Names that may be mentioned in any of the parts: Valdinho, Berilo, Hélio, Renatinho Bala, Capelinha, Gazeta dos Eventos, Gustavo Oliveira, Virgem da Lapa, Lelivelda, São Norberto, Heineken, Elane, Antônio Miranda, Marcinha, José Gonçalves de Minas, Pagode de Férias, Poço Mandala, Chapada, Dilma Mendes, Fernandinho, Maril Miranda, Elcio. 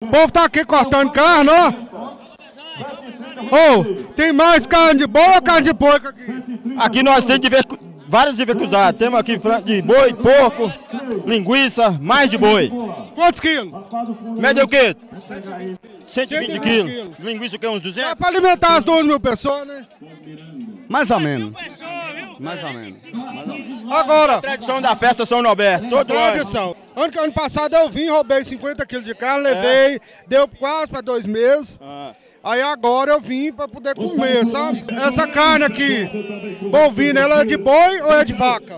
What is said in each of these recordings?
O povo tá aqui cortando carne, ó. Oh, tem mais carne de boi ou carne de porco aqui? Aqui nós temos vários dificuldades. Temos aqui de boi, porco, linguiça, mais de boi. Quantos quilos? Média o quê? 120 quilos. Linguiça o quê? Uns 200? É para alimentar as 12 mil pessoas, né? Mais ou menos. Mais ou menos. Agora. A tradição da festa São Norberto. Todo tradição. Ano passado eu vim, roubei 50 quilos de carne, levei, deu quase para 2 meses. Aí agora eu vim para poder comer, sabe? Essa carne aqui, bovina, ela é de boi ou é de vaca?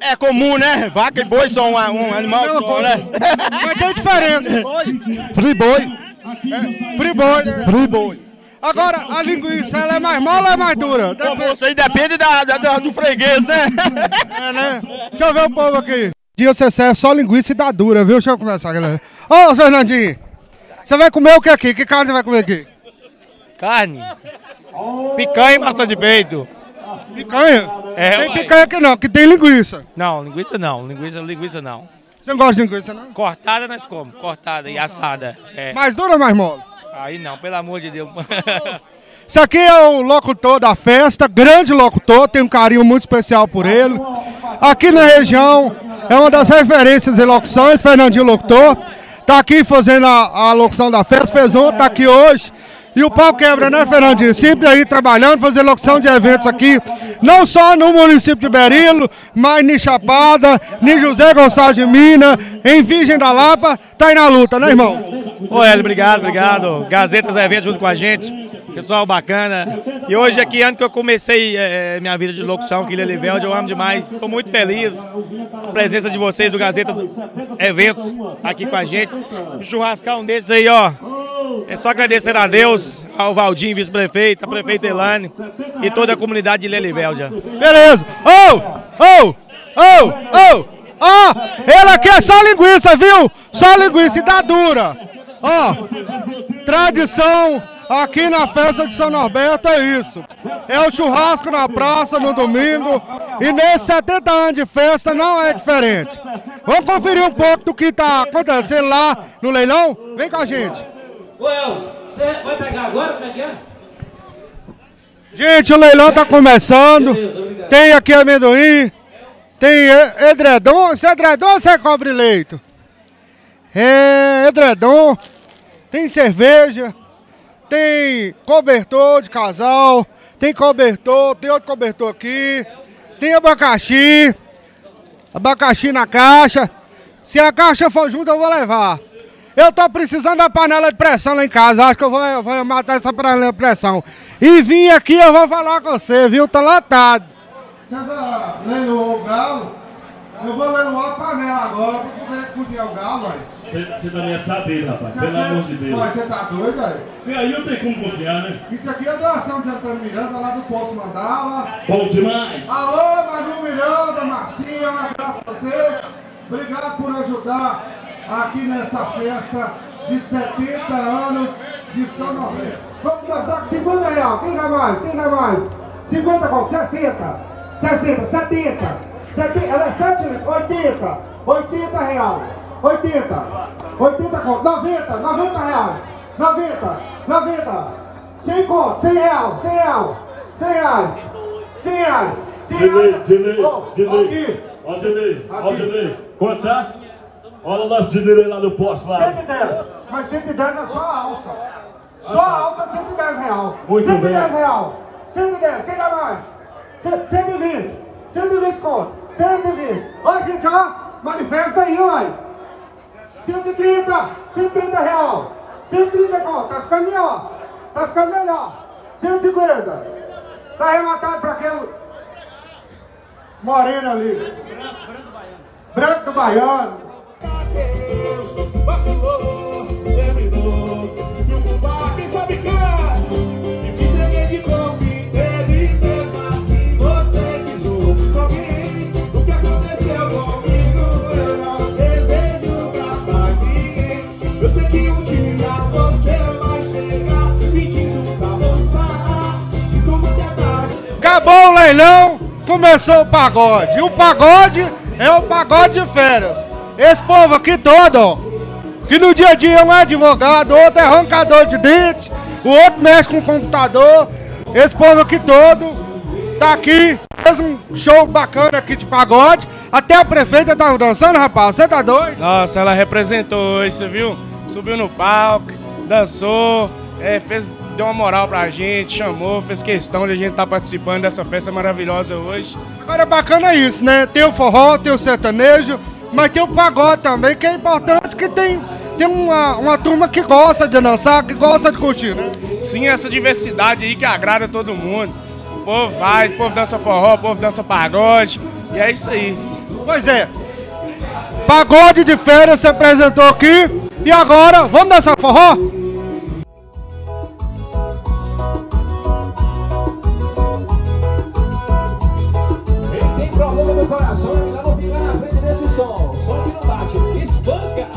É comum, né? Vaca e boi são um animal só, né? Mas tem diferença. Friboi. É, friboi, né? Friboi. Agora, a linguiça, ela é mais mola ou é mais dura? Depende. Isso aí depende do freguês, né? É, né? Deixa eu ver o povo aqui. Um dia você serve só linguiça e dá dura, viu? Deixa eu conversar, galera. Ô, Fernandinho, você vai comer o que aqui? Que carne você vai comer aqui? Carne. Picanha e maçã de peito. Picanha? É, tem picanha aqui não, que tem linguiça. Não, linguiça não. Linguiça não. Você não gosta de linguiça, não? Cortada nós comemos. Cortada e assada. É. Mais dura ou mais mole? Aí não, pelo amor de Deus. Isso aqui é o locutor da festa, grande locutor, tenho um carinho muito especial por ele. Aqui na região é uma das referências em locuções, Fernandinho locutor. Tá aqui fazendo a locução da festa, fez ontem, tá aqui hoje. E o pau quebra, né, Fernandinho? Sempre aí trabalhando, fazendo locução de eventos aqui, não só no município de Berilo, mas em Chapada, em José Gonçalves de Minas, em Virgem da Lapa, tá aí na luta, né, irmão? Ô, Hélio, obrigado. Gazeta dos Eventos junto com a gente, pessoal bacana. E hoje aqui, ano que eu comecei minha vida de locução aqui em Lelivelda, eu amo demais, estou muito feliz com a presença de vocês do Gazeta dos Eventos aqui com a gente. O churrascão desses aí, ó. É só agradecer a Deus, ao Valdinho, vice-prefeito, a prefeita Elane e toda a comunidade de Lelivelda. Beleza! Ó, ela quer só linguiça, viu? Só linguiça e dá dura. Ó, tradição aqui na festa de São Norberto é isso. É o churrasco na praça no domingo e nesses 70 anos de festa não é diferente. Vamos conferir um pouco do que está acontecendo lá no leilão? Vem com a gente. Ô, Elcio, você vai pegar agora? Como é que é? Gente, o leilão tá começando. Beleza, tem aqui amendoim. Tem edredom. Isso é edredom ou você cobre leito? É edredom. Tem cerveja. Tem cobertor de casal. Tem cobertor. Tem outro cobertor aqui. Tem abacaxi. Abacaxi na caixa. Se a caixa for junto, eu vou levar. Eu tô precisando da panela de pressão lá em casa, acho que eu vou matar essa panela de pressão. E vim aqui, eu vou falar com você, viu? Tá lotado. Se essa leiloou o galo, eu vou leiloar a panela agora pra poder cozinhar o galo, mas... Você também é saber, rapaz, pelo amor de Deus. Mas você tá doido, velho? Aí não tem como cozinhar, né? Isso aqui é doação de Antônio Miranda, lá do Poço Mandala. Bom demais! Alô, Maril Miranda, Marcinha, um abraço pra vocês. Obrigado por ajudar aqui nessa festa de 70 anos de São Norberto. Vamos começar com 50 reais. Quem vai mais? Quem vai mais? 50 com 60. 60, 70. 70. Ela é 70, 80. 80 real. 80. 80 com 90. 90 reais. 90. 90. 100 conto. 100 real. 100 real. 100 reais. 100 reais. 100 reais. Delay. Quanto tá? Olha o nosso dinheiro lá no posto lá. 110, mas 110 é só a alça. Só a alça é 110 real. 110 real. 110, quem dá mais? 120. 120 conto. 120. Olha, gente, ó. Manifesta aí, olha. 130. 130 real. 130 conto. Tá ficando melhor. Tá ficando melhor. 150. Tá arrematado pra aquele moreno ali. Branco do Baiano. Vacilou, terminou. E o culpado, quem sabe quem é? E me entreguei de golpe. Ele mesmo assim você quis o comigo. O que aconteceu comigo? Eu não desejo pra paz ninguém. Eu sei que um dia você vai chegar pedindo pra voltar. Se como detalhe. Acabou o leilão, começou o pagode. E o pagode é o pagode de férias. Esse povo aqui todo, ó. Que no dia a dia um é advogado, outro é arrancador de dentes, o outro mexe com o computador. Esse povo aqui todo tá aqui, fez um show bacana aqui de pagode. Até a prefeita tava dançando, rapaz, você tá doido? Nossa, ela representou isso, viu? Subiu no palco, dançou, fez, deu uma moral pra gente, chamou, fez questão de a gente estar participando dessa festa maravilhosa hoje. Agora é bacana isso, né? Tem o forró, tem o sertanejo, mas tem o pagode também, que é importante, que tem uma turma que gosta de dançar, que gosta de curtir, né? Sim, essa diversidade aí que agrada todo mundo. O povo vai, o povo dança forró, o povo dança pagode, e é isso aí. Pois é, Pagode de Férias se apresentou aqui, e agora vamos dançar forró? Quem tem problema no coração, ele não fica na frente desse som, só que não bate, espanca!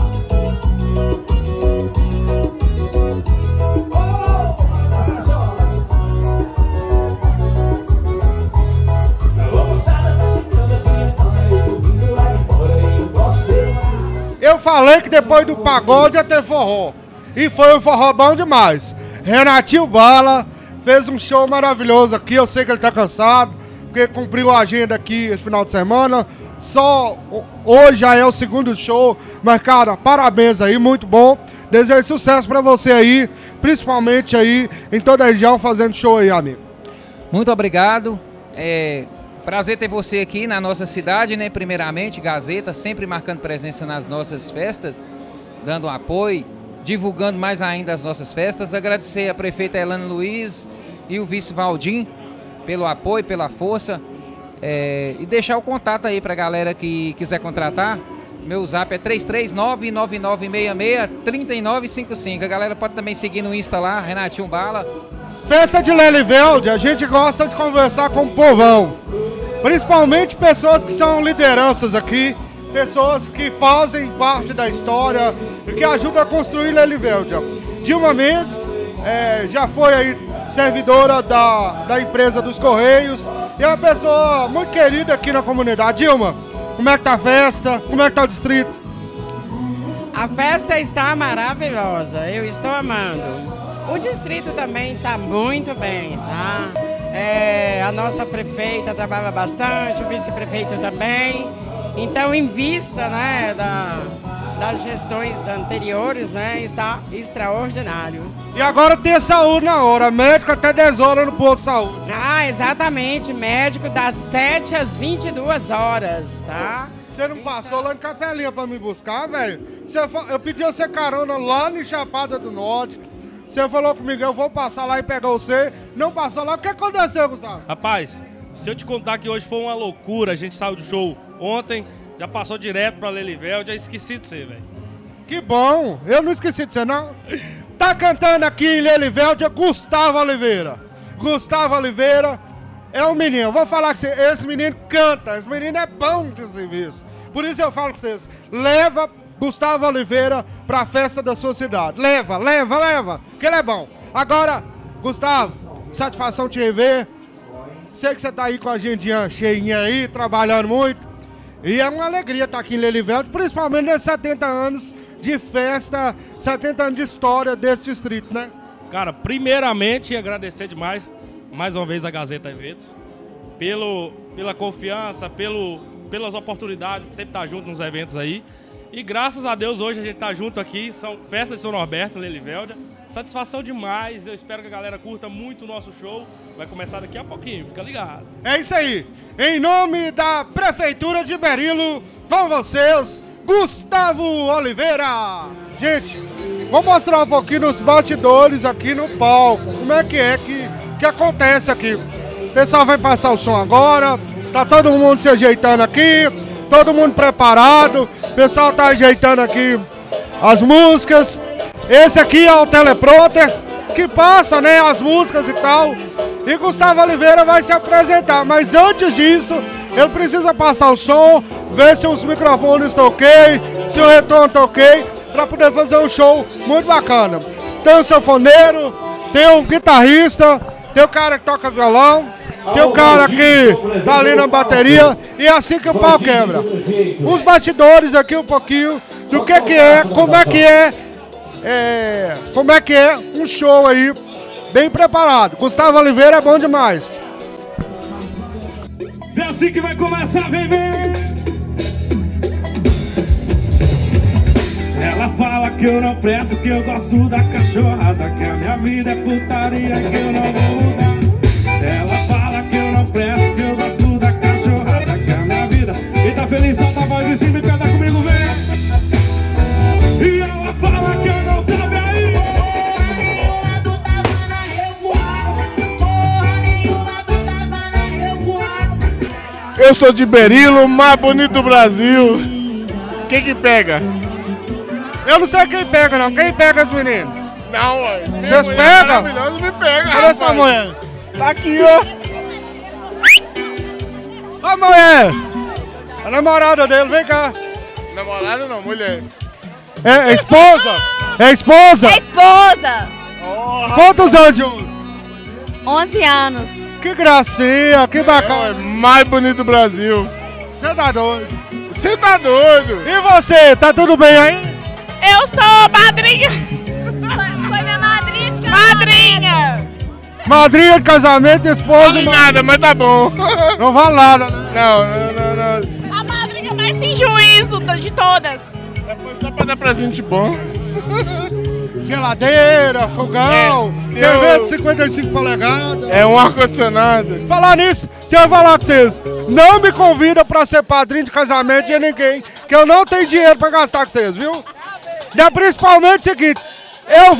Eu falei que depois do pagode ia ter forró. E foi um forró bom demais. Renatinho Bala fez um show maravilhoso aqui. Eu sei que ele tá cansado, porque cumpriu a agenda aqui esse final de semana. Só hoje já é o segundo show. Mas, cara, parabéns aí, muito bom. Desejo sucesso pra você aí, principalmente aí em toda a região fazendo show aí, amigo. Muito obrigado. Prazer ter você aqui na nossa cidade, né? Primeiramente, Gazeta, sempre marcando presença nas nossas festas, dando apoio, divulgando mais ainda as nossas festas. Agradecer a prefeita Elane Luiz e o vice Valdinho pelo apoio, pela força. E deixar o contato aí para a galera que quiser contratar. Meu zap é 339-9966-3955. A galera pode também seguir no Insta lá, Renatinho Bala. Festa de Lelivelda, a gente gosta de conversar com o povão. Principalmente pessoas que são lideranças aqui, pessoas que fazem parte da história e que ajudam a construir Lelivelda. Dilma Mendes já foi aí servidora da empresa dos Correios e é uma pessoa muito querida aqui na comunidade. Dilma, como é que tá a festa? Como é que tá o distrito? A festa está maravilhosa, eu estou amando. O distrito também está muito bem, tá? A nossa prefeita trabalha bastante, o vice-prefeito também. Então, em vista, né, das gestões anteriores, né, está extraordinário. E agora tem saúde na hora, médico até 10 horas no posto de saúde. Ah, exatamente, médico das 7 às 22 horas, tá? Você não passou lá em Capelinha para me buscar, velho? Eu pedi você carona lá no Chapada do Norte. Você falou comigo, eu vou passar lá e pegar você. Não passou lá, o que aconteceu, Gustavo? Rapaz, se eu te contar que hoje foi uma loucura, a gente saiu do show ontem, já passou direto pra Lelivelda, já esqueci de você, velho. Que bom, eu não esqueci de você, não. Tá cantando aqui em Lelivelda, Gustavo Oliveira. Gustavo Oliveira é um menino, vou falar que esse menino canta, esse menino é bom de serviço. Por isso eu falo com vocês, leva Gustavo Oliveira para a festa da sua cidade. Leva, leva, leva, que ele é bom. Agora, Gustavo, satisfação te rever. Sei que você tá aí com a agendinha cheinha aí, trabalhando muito. E é uma alegria estar aqui em Lelivelda, principalmente nesses 70 anos de festa, 70 anos de história desse distrito, né? Cara, primeiramente, agradecer demais, mais uma vez, a Gazeta Eventos, pela confiança, pelas oportunidades, sempre estar junto nos eventos aí. E graças a Deus hoje a gente tá junto aqui, são festa de São Norberto, Lelivelda. Satisfação demais, eu espero que a galera curta muito o nosso show. Vai começar daqui a pouquinho, fica ligado. É isso aí, em nome da Prefeitura de Berilo, com vocês, Gustavo Oliveira. Gente, vou mostrar um pouquinho nos bastidores aqui no palco, como é que acontece aqui. O pessoal vai passar o som agora, tá todo mundo se ajeitando aqui. Todo mundo preparado, o pessoal tá ajeitando aqui as músicas. Esse aqui é o teleprompter que passa, né, as músicas e tal. E Gustavo Oliveira vai se apresentar, mas antes disso, ele precisa passar o som, ver se os microfones estão ok, se o retorno tá ok, para poder fazer um show muito bacana. Tem um sanfoneiro, tem um guitarrista, tem o cara que toca violão. Tem o cara que tá ali na bateria e é assim que o pau quebra. Os bastidores daqui um pouquinho do que é, como é que é, como é que é um show aí bem preparado. Gustavo Oliveira é bom demais. É assim que vai começar a viver. Ela fala que eu não presto, que eu gosto da cachorrada, que a minha vida é putaria, que eu não vou mudar. Ela fala que eu não presto, que eu gosto da cachorrada, que a minha vida... Quem tá feliz solta a voz em cima e canta comigo, vem. E ela fala que eu não cabe aí. Eu sou de Berilo, o mais bonito do Brasil. Quem que pega? Eu não sei quem pega, não. Quem pega as meninas? Não, ué. Vocês pegam? Maravilhoso me pega. Olha essa mulher. Tá aqui, ó. Ó, mulher. A namorada dele, vem cá. Namorada não, mulher. É esposa? É esposa? É esposa. Oh, quantos anos de um? 11 anos. Que gracinha, que bacana. É mais bonito do Brasil. Você tá doido? Você tá doido. E você, tá tudo bem aí? Eu sou madrinha. Foi minha madrinha de casamento. Madrinha. Madrinha de casamento, esposa. Não vale nada, mas tá bom. Não vale nada. Não. A madrinha mais sem juízo de todas. Depois só pra dar presente bom. Geladeira, fogão, TV de 55 polegadas. É um ar-condicionado. Falar nisso, deixa eu falar com vocês. Não me convida pra ser padrinho de casamento de ninguém, que eu não tenho dinheiro pra gastar com vocês, viu? E principalmente o seguinte, eu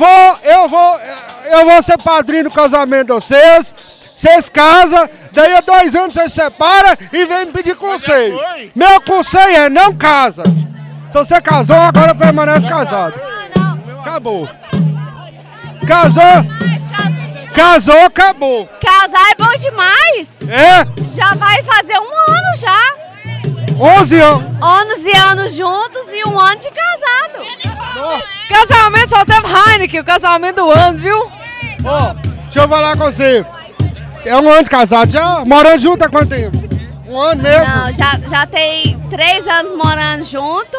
vou ser padrinho do casamento de vocês, vocês casam, daí a 2 anos vocês separam e vem me pedir conselho. Meu conselho é não casa. Se você casou, agora permanece casado. Acabou. Casou, acabou. Casar é bom demais? É? Já vai fazer 1 ano já. 11 anos. 11 anos juntos e 1 ano de casado. Nossa. Casamento só teve Heineken, o casamento do ano, viu? Ó, deixa eu falar com você. É 1 ano de casado, já morando junto há quanto tempo? 1 ano mesmo? Não, já tem 3 anos morando junto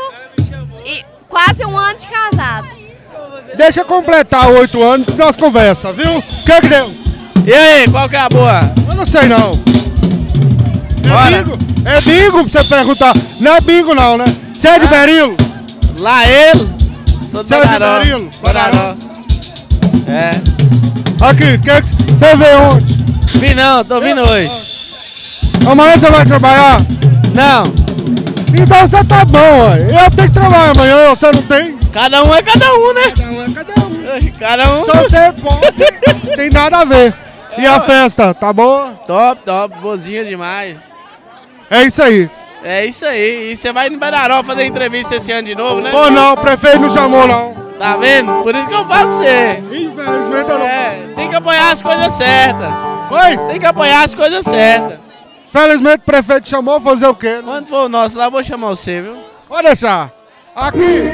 e quase 1 ano de casado. Deixa eu completar 8 anos e nós conversa, viu? Que deu? E aí, qual que é a boa? Eu não sei não. É bingo pra você perguntar. Não é bingo não, né? Você é de Berilo? Lá ele. Sou do Berilo. É. Aqui, você veio ontem? Vim não, tô vindo hoje. Amanhã você vai trabalhar? Não. Então você tá bom, ó. Eu tenho que trabalhar amanhã, você não tem? Cada um é cada um, né? Cada um. Só você é bom, não tem nada a ver. E a festa, tá boa? Top, boazinha demais. É isso aí. E você vai no Berilo fazer entrevista esse ano de novo, né? Ou não, o prefeito não chamou, não. Tá vendo? Por isso que eu falo pra você. Infelizmente eu não. Tem que apoiar as coisas certas. Oi? Tem que apoiar as coisas certas. Felizmente o prefeito chamou, fazer o quê? Né? Quando for o nosso lá, eu vou chamar você, viu? Pode deixar. Aqui.